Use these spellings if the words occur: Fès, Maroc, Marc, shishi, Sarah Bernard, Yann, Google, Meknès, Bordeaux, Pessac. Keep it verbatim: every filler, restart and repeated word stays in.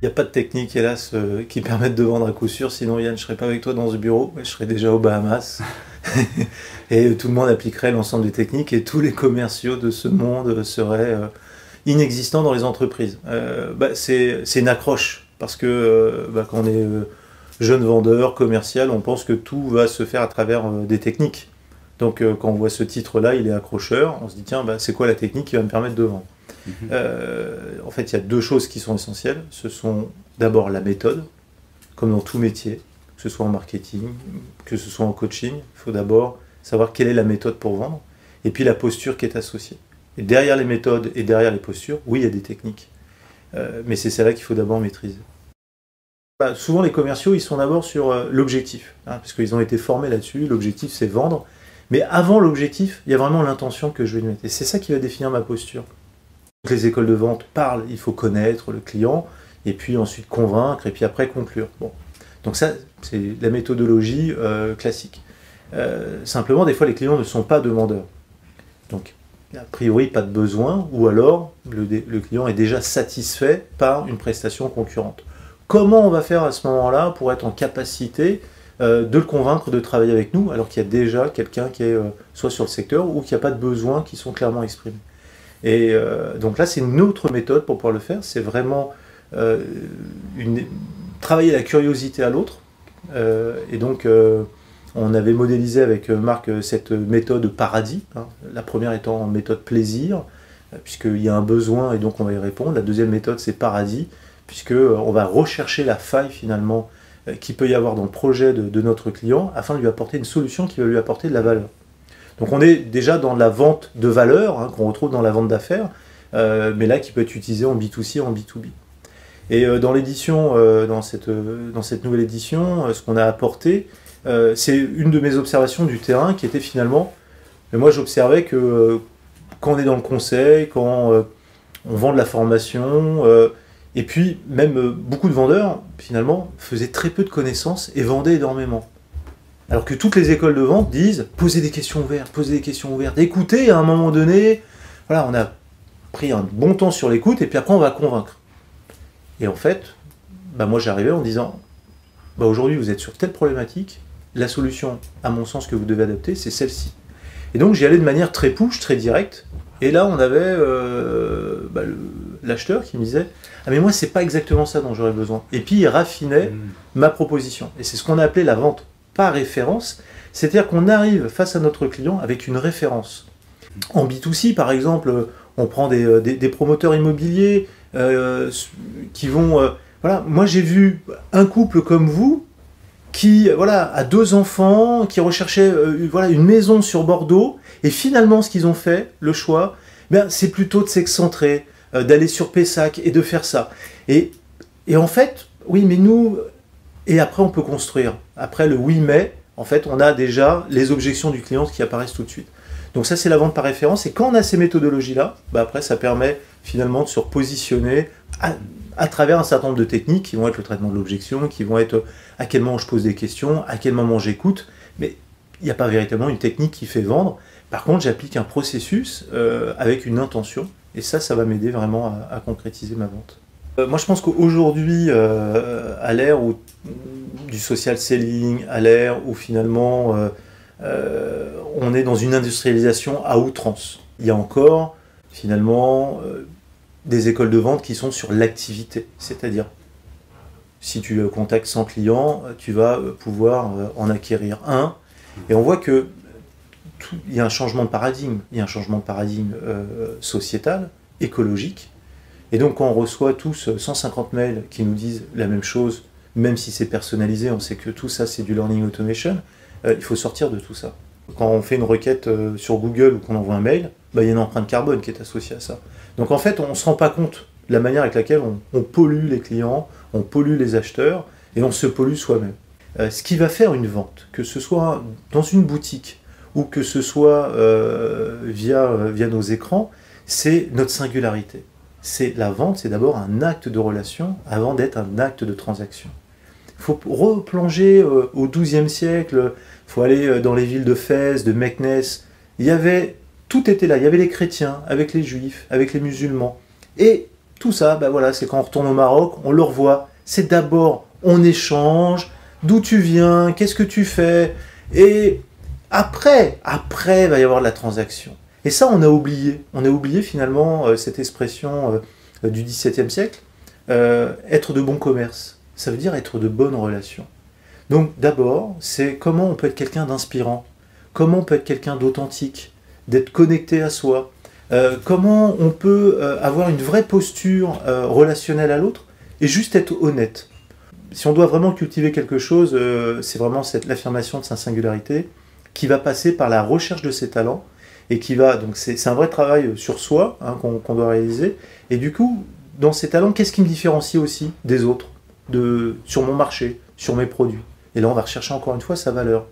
Il n'y a pas de technique, hélas, euh, qui permette de vendre à coup sûr. Sinon, Yann, je ne serais pas avec toi dans ce bureau. Je serais déjà aux Bahamas. Et tout le monde appliquerait l'ensemble des techniques. Et tous les commerciaux de ce monde seraient euh, inexistants dans les entreprises. Euh, bah, c'est une accroche. Parce que euh, bah, quand on est euh, jeune vendeur, commercial, on pense que tout va se faire à travers euh, des techniques. Donc euh, quand on voit ce titre-là, il est accrocheur. On se dit, tiens, bah, c'est quoi la technique qui va me permettre de vendre? Euh, en fait, il y a deux choses qui sont essentielles. Ce sont d'abord la méthode, comme dans tout métier, que ce soit en marketing, que ce soit en coaching. Il faut d'abord savoir quelle est la méthode pour vendre, et puis la posture qui est associée. Et derrière les méthodes et derrière les postures, oui, il y a des techniques. Euh, mais c'est celle-là qu'il faut d'abord maîtriser. Bah, souvent, les commerciaux, ils sont d'abord sur euh, l'objectif, hein, parce qu'ils ont été formés là-dessus. L'objectif, c'est vendre. Mais avant l'objectif, il y a vraiment l'intention que je vais lui mettre. Et c'est ça qui va définir ma posture. Les écoles de vente parlent, il faut connaître le client, et puis ensuite convaincre, et puis après conclure. Bon. Donc ça, c'est la méthodologie euh, classique. Euh, simplement, des fois, les clients ne sont pas demandeurs. Donc, a priori, pas de besoin, ou alors, le, le client est déjà satisfait par une prestation concurrente. Comment on va faire à ce moment-là pour être en capacité euh, de le convaincre de travailler avec nous, alors qu'il y a déjà quelqu'un qui est euh, soit sur le secteur, ou qu'il n'y a pas de besoins qui sont clairement exprimés? Et euh, donc là, c'est une autre méthode pour pouvoir le faire. C'est vraiment euh, une... travailler la curiosité à l'autre. Euh, et donc, euh, on avait modélisé avec Marc cette méthode paradis. Hein. La première étant méthode plaisir, puisqu'il y a un besoin et donc on va y répondre. La deuxième méthode, c'est paradis, puisqu'on va rechercher la faille finalement qu'il peut y avoir dans le projet de, de notre client afin de lui apporter une solution qui va lui apporter de la valeur. Donc on est déjà dans la vente de valeur, hein, qu'on retrouve dans la vente d'affaires, euh, mais là qui peut être utilisée en B deux C, en B deux B. Et euh, dans l'édition, euh, dans, cette, euh, dans cette nouvelle édition, euh, ce qu'on a apporté, euh, c'est une de mes observations du terrain qui était finalement, mais moi j'observais que euh, quand on est dans le conseil, quand euh, on vend de la formation, euh, et puis même euh, beaucoup de vendeurs finalement faisaient très peu de connaissances et vendaient énormément. Alors que toutes les écoles de vente disent « posez des questions ouvertes, posez des questions ouvertes, écoutez à un moment donné ». Voilà, on a pris un bon temps sur l'écoute et puis après on va convaincre. Et en fait, bah moi j'arrivais en disant bah « aujourd'hui vous êtes sur telle problématique, la solution à mon sens que vous devez adapter c'est celle-ci ». Et donc j'y allais de manière très push, très directe, et là on avait euh, bah l'acheteur qui me disait « ah mais moi c'est pas exactement ça dont j'aurais besoin ». Et puis il raffinait mmh. ma proposition, et c'est ce qu'on a appelé la vente par référence, c'est-à-dire qu'on arrive face à notre client avec une référence. En B deux C, par exemple, on prend des, des, des promoteurs immobiliers euh, qui vont... Euh, voilà, moi j'ai vu un couple comme vous qui voilà, a deux enfants, qui recherchait euh, voilà, une maison sur Bordeaux, et finalement ce qu'ils ont fait, le choix, ben, c'est plutôt de s'excentrer, euh, d'aller sur Pessac et de faire ça. Et, et en fait, oui, mais nous... Et après, on peut construire. Après le huit mai, en fait, on a déjà les objections du client qui apparaissent tout de suite. Donc ça, c'est la vente par référence. Et quand on a ces méthodologies-là, bah après, ça permet finalement de se repositionner à, à travers un certain nombre de techniques qui vont être le traitement de l'objection, qui vont être à quel moment je pose des questions, à quel moment j'écoute. Mais il n'y a pas véritablement une technique qui fait vendre. Par contre, j'applique un processus euh, avec une intention. Et ça, ça va m'aider vraiment à, à concrétiser ma vente. Moi, je pense qu'aujourd'hui, euh, à l'ère du social selling, à l'ère où finalement euh, euh, on est dans une industrialisation à outrance, il y a encore finalement euh, des écoles de vente qui sont sur l'activité. C'est-à-dire, si tu contactes cent clients, tu vas pouvoir en acquérir un. Et on voit qu'il y a un changement de paradigme. Il y a un changement de paradigme euh, sociétal, écologique. Et donc, quand on reçoit tous cent cinquante mails qui nous disent la même chose, même si c'est personnalisé, on sait que tout ça, c'est du learning automation, euh, il faut sortir de tout ça. Quand on fait une requête euh, sur Google ou qu'on envoie un mail, bah, il y a une empreinte carbone qui est associée à ça. Donc, en fait, on ne se rend pas compte de la manière avec laquelle on, on pollue les clients, on pollue les acheteurs, et on se pollue soi-même. Euh, ce qui va faire une vente, que ce soit dans une boutique ou que ce soit euh, via, via nos écrans, c'est notre singularité. C'est la vente, c'est d'abord un acte de relation avant d'être un acte de transaction. Il faut replonger euh, au douzième siècle, il faut aller euh, dans les villes de Fès, de Meknès. Il y avait, tout était là, il y avait les chrétiens, avec les juifs, avec les musulmans. Et Tout ça, ben voilà, c'est quand on retourne au Maroc, on le revoit. C'est d'abord, on échange, d'où tu viens, qu'est-ce que tu fais, et après, après, il va y avoir de la transaction. Et ça, on a oublié. On a oublié finalement euh, cette expression euh, du dix-septième siècle, euh, être de bon commerce. Ça veut dire être de bonnes relations. Donc d'abord, c'est comment on peut être quelqu'un d'inspirant, comment on peut être quelqu'un d'authentique, d'être connecté à soi, euh, comment on peut euh, avoir une vraie posture euh, relationnelle à l'autre et juste être honnête. Si on doit vraiment cultiver quelque chose, euh, c'est vraiment l'affirmation de sa singularité qui va passer par la recherche de ses talents et qui va, donc c'est un vrai travail sur soi hein, qu'on qu'on doit réaliser. Et du coup, dans ces talents, qu'est-ce qui me différencie aussi des autres, de, sur mon marché, sur mes produits? Et là, on va rechercher encore une fois sa valeur.